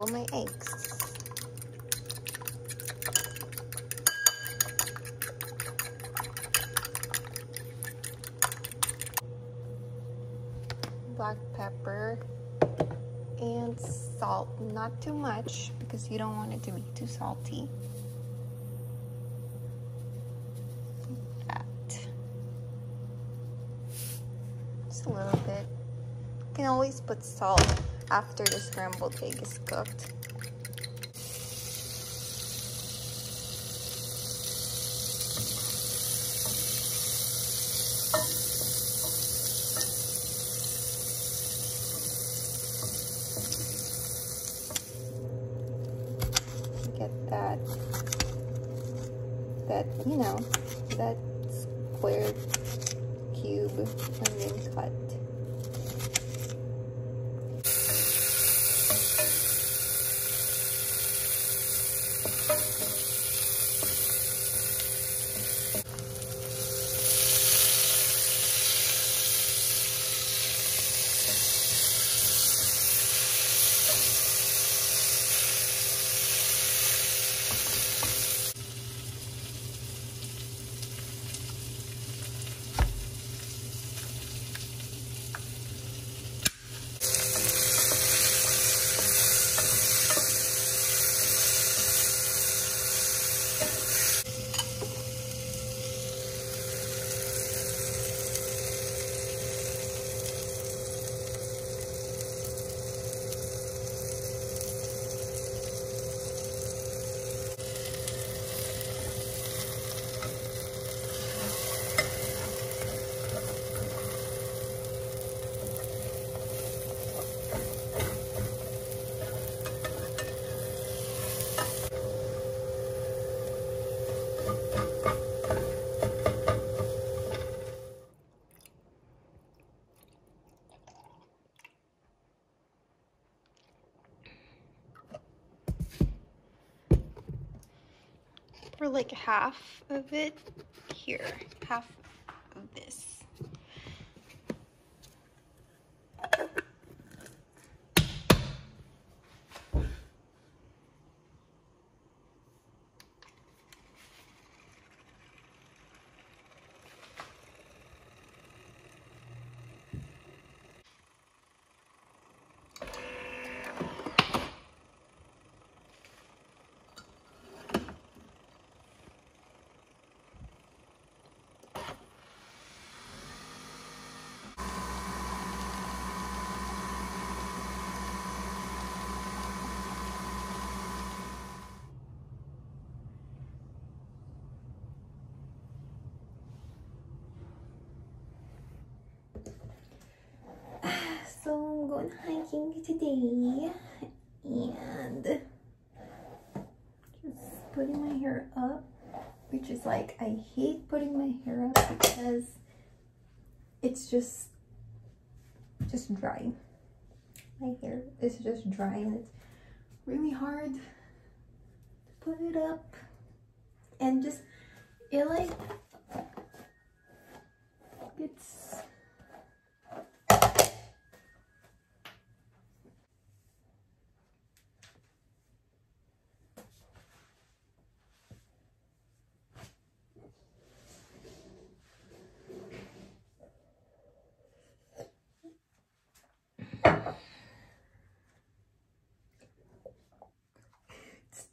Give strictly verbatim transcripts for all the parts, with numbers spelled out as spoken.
All my eggs. Black pepper and salt, not too much because you don't want it to be too salty. Like that. Just a little bit. You can always put salt after the scrambled egg is cooked. Get that, that, you know, that square cube onion cut. For like half of it here, half of this. Going hiking today and just putting my hair up, which is like, I hate putting my hair up because it's just just dry. My hair is just dry and it's really hard to put it up, and just it like it's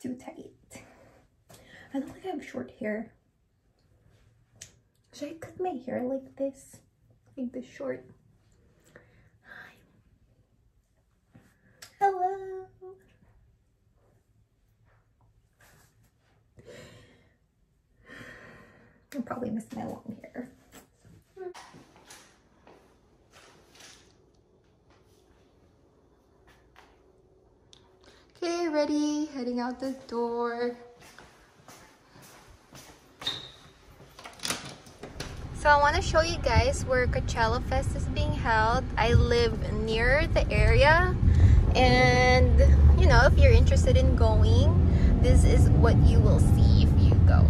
too tight. I don't think I have short hair. Should I cut my hair like this? Like this short? Hi. Hello. I'll probably miss my long hair. Okay, ready, heading out the door. So I want to show you guys where Coachella Fest is being held. I live near the area, and you know, if you're interested in going, this is what you will see if you go.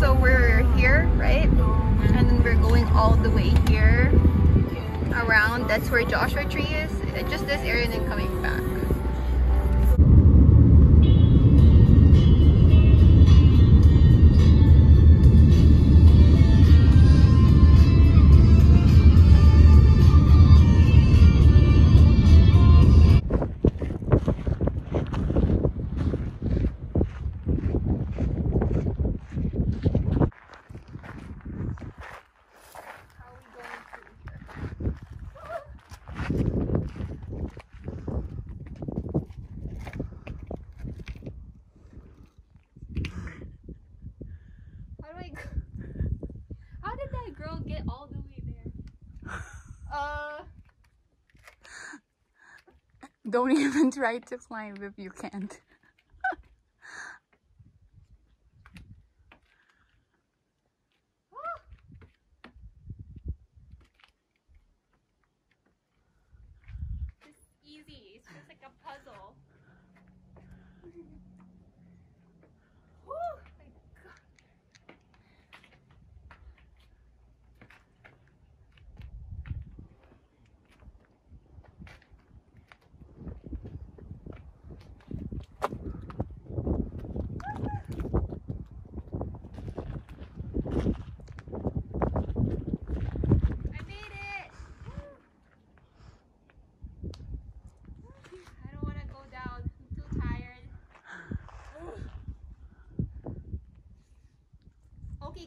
So we're here, right? And then we're going all the way here around. That's where Joshua Tree is. Just this area and then coming back. Don't even try to climb if you can't. It's easy. It's just like a puzzle. Woo! My God.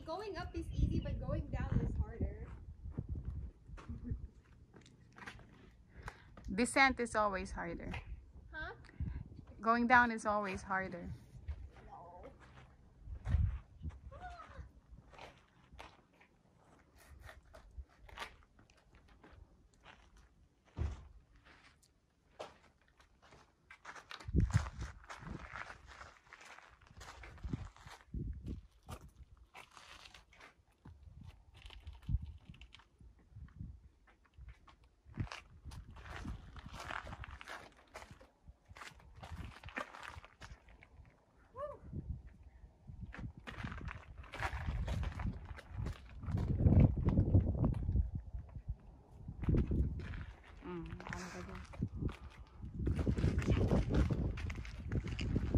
Going up is easy, but going down is harder. Descent is always harder. Huh? Going down is always harder. No. Ah.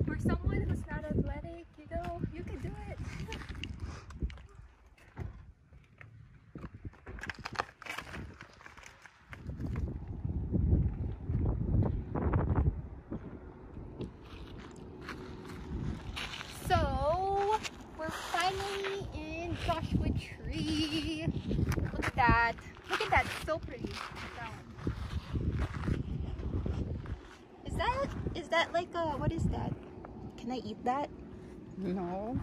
For someone who's not athletic, you know, you can do it. So we're finally in Joshua Tree. Look at that. Look at that. So pretty. Is that like a, what is that? Can I eat that? No.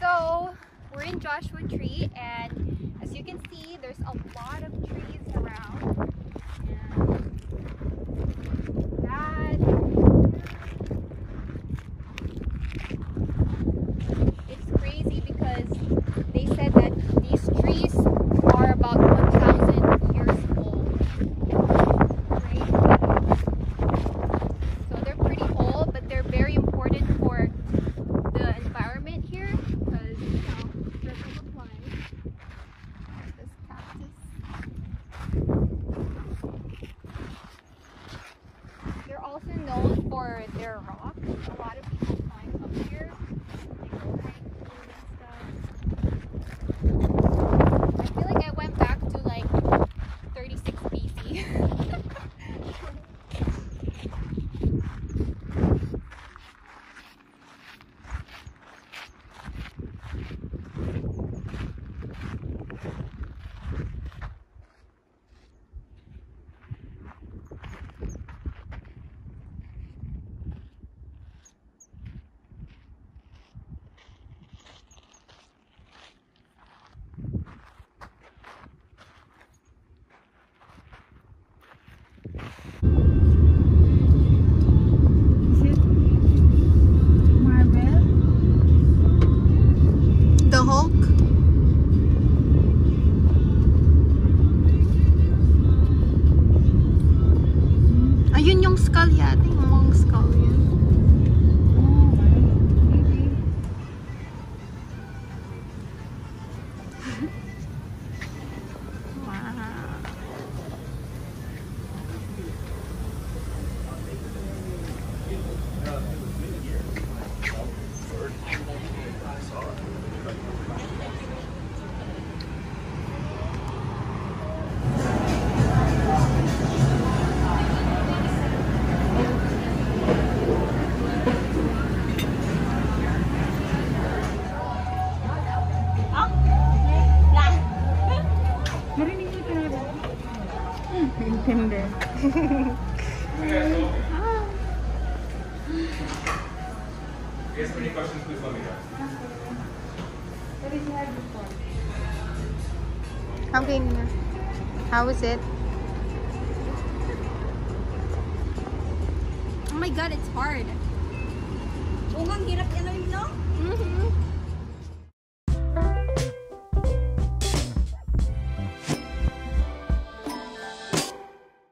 So, we're in Joshua Tree, and as you can see, there's a lot of trees around. And that, it's crazy because they said that these trees are about one thousand years old. Mong skull yeah, I think mong skull yeah. Oh, maybe. Wow. Tinder. Oh. If you have any questions, please let me know. What did you have before? Okay, Nina. How is it? Oh my god, it's hard. Oh, ang hirap, ano yun, no? Mm-hmm.